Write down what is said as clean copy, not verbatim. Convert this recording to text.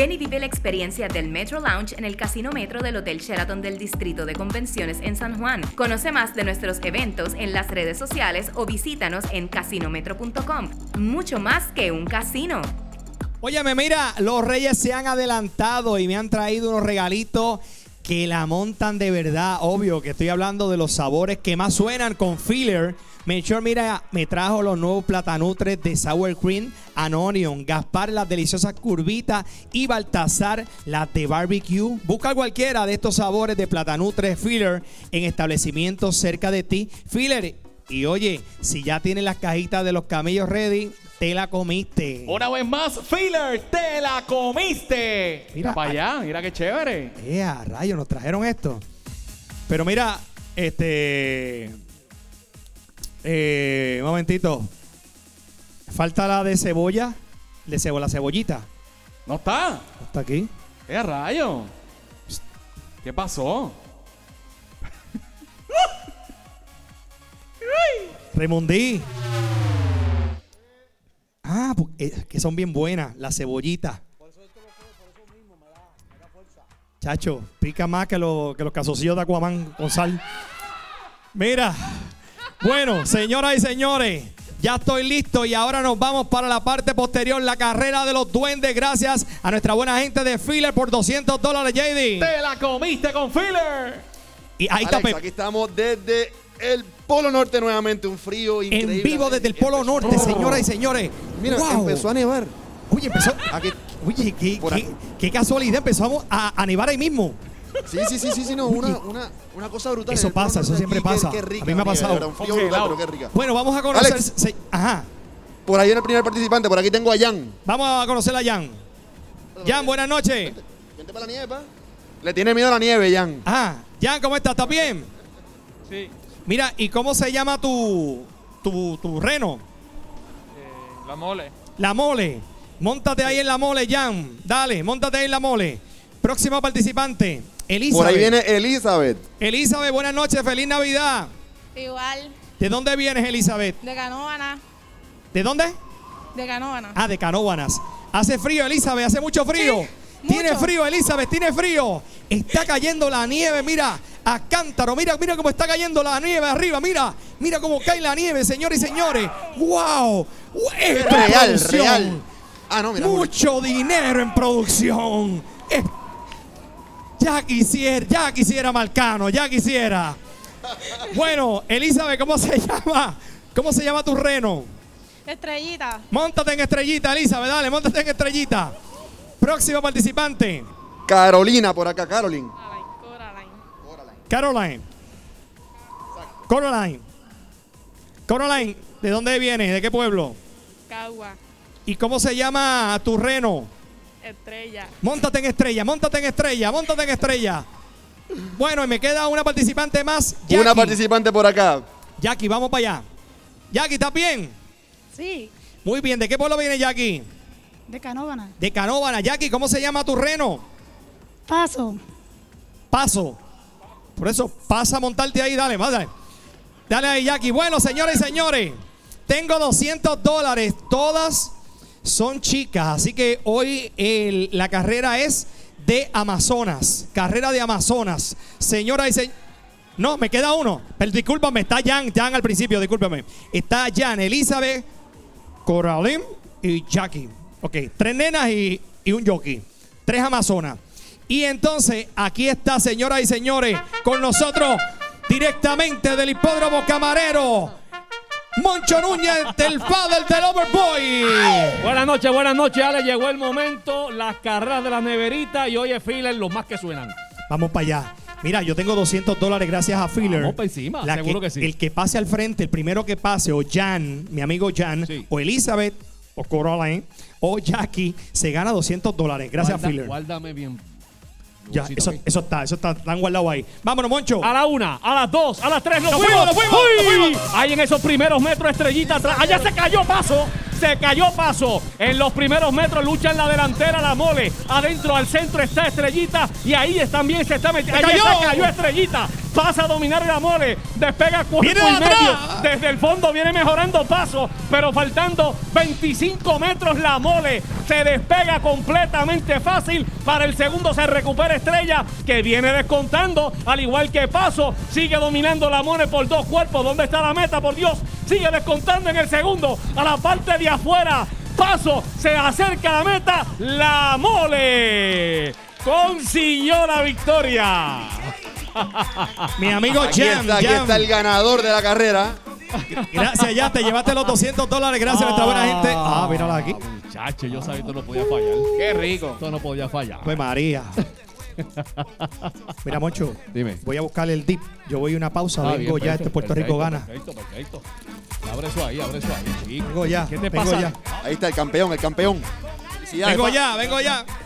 Ven y vive la experiencia del Metro Lounge en el Casino Metro del Hotel Sheraton del Distrito de Convenciones en San Juan. Conoce más de nuestros eventos en las redes sociales o visítanos en casinometro.com. Mucho más que un casino. Óyeme, mira, los Reyes se han adelantado y me han traído unos regalitos que la montan de verdad. Obvio que estoy hablando de los sabores que más suenan con Filler. Melchor, mira, me trajo los nuevos platanutres de Sour Cream and Onion. Gaspar, las deliciosas curvitas. Y Baltasar, las de barbecue. Busca cualquiera de estos sabores de platanutres Filler en establecimientos cerca de ti. Filler, y oye, si ya tienes las cajitas de los camellos ready, te la comiste. Una vez más, Filler, te la comiste. Mira para allá, mira qué chévere. Rayos, nos trajeron esto. Pero mira, un momentito. Falta la de cebolla. La cebollita. No está. No está aquí. ¡Qué rayo! ¿Qué pasó? Remondí. Ah, que son bien buenas las cebollitas. Por eso por eso mismo me da fuerza. Chacho, pica más que los cazoncillos de Acuamán con sal. Mira. Bueno, señoras y señores, ya estoy listo y ahora nos vamos para la parte posterior, la carrera de los duendes, gracias a nuestra buena gente de Filler por $200, JD. Te la comiste con Filler. Y ahí Alex, está. Aquí estamos desde el Polo Norte nuevamente, un frío increíble. En vivo desde el Polo Norte, señoras y señores. Mira, empezó a nevar. Oye, empezó. Aquí. Oye, qué casualidad, empezamos a nevar ahí mismo. Sí, no, una cosa brutal. Eso pasa, eso siempre pasa. Qué rica, a mí me ha pasado. Era un frío brutal, pero qué rica. Bueno, vamos a conocer. Alex, ajá. Por ahí en el primer participante, por aquí tengo a Jan. Vamos a conocer a Jan. Jan, buenas noches. Vente para la nieve, pa. Le tiene miedo a la nieve, Jan. Ajá. Jan, ¿cómo estás? ¿Estás bien? Sí. Mira, ¿y cómo se llama tu reno? La mole. La mole. Móntate ahí en la mole, Jan. Dale, móntate ahí en la mole. Próximo participante. Elizabeth. Por ahí viene Elizabeth. Elizabeth, buenas noches, feliz Navidad. Igual. ¿De dónde vienes, Elizabeth? De Canóvanas. ¿De dónde? De Canóvanas. Ah, de Canóvanas. Hace frío, Elizabeth, hace mucho frío. Sí, tiene frío, Elizabeth, tiene frío. Está cayendo la nieve, mira, a cántaro. Mira cómo está cayendo la nieve arriba, mira cómo cae la nieve, señores y señores. ¡Wow! Es real. Ah, no, mira. Mucho dinero en producción. Ya quisiera Marcano, ya quisiera. Bueno, Elizabeth, ¿cómo se llama? ¿Cómo se llama tu reno? Estrellita. Móntate en Estrellita, Elizabeth, dale, móntate en Estrellita. Próximo participante. Carolina, por acá, Caroline. Caroline. Exacto. Caroline, ¿de dónde vienes? ¿De qué pueblo? Cagua. ¿Y cómo se llama tu reno? Estrella. Móntate en estrella. Bueno, y me queda una participante más. Jackie. Una participante por acá. Jackie, vamos para allá. Jackie, ¿estás bien? Sí. Muy bien. ¿De qué pueblo viene Jackie? De Canóvanas. De Canóvanas. Jackie, ¿cómo se llama tu reno? Paso. Por eso, pasa a montarte ahí. Dale, dale. Dale ahí, Jackie. Bueno, señores y señores, tengo $200. Todas son chicas, así que hoy la carrera es de Amazonas. Carrera de Amazonas. Señora y señor. No, me queda uno. Pero discúlpame, está Jan al principio, discúlpame. Está Jan, Elizabeth, Coraline y Jackie. Ok, 3 nenas y un jockey. 3 Amazonas. Y entonces, aquí está, señoras y señores, con nosotros, directamente del Hipódromo Camarero, Moncho Núñez, del padre del Overboy. Buenas noches, Ale. Llegó el momento, las carreras de la neverita y hoy es Filler, los más que suenan. Vamos para allá. Mira, yo tengo $200 gracias a Filler. Vamos para encima, seguro que sí. El que pase al frente, el primero que pase, o Jan, mi amigo Jan, sí, o Elizabeth, o Coraline, o Jackie, se gana $200. Gracias a Filler. Guárdame bien. Ya, eso está tan guardado ahí. Vámonos, Moncho. A la 1, a las 2, a las 3. ¡Nos fuimos! Ahí en esos primeros metros, Estrellita atrás. Allá se cayó Paso. En los primeros metros lucha en la delantera la mole. Adentro, al centro está Estrellita. Y ahí también se está metiendo. Allá se cayó Estrellita. pasa a dominar la mole, despega cuerpo y medio, desde el fondo viene mejorando paso, pero faltando 25 metros la mole, se despega completamente fácil, para el segundo se recupera Estrella, que viene descontando, al igual que Paso, sigue dominando la mole por dos cuerpos, ¿dónde está la meta? Por Dios, sigue descontando en el segundo, a la parte de afuera, Paso, se acerca a la meta, la mole consiguió la victoria. Mi amigo Jam, aquí está el ganador de la carrera. Gracias, ya te llevaste los $200. Gracias a nuestra buena gente. Ah, mírala aquí. Muchacho, yo sabía que esto no podía fallar. Qué rico. Esto no podía fallar. Pues María. Mira, Moncho. Dime. Voy a buscar el dip. Yo voy a una pausa. Ah, vengo bien, ya. Perfecto, este Puerto Rico gana. Perfecto, perfecto. Abre eso ahí, abre eso ahí. Sí. Vengo ya. ¿Qué te pasa? Ya. Ahí está el campeón, el campeón. Vengo ya, vengo ya.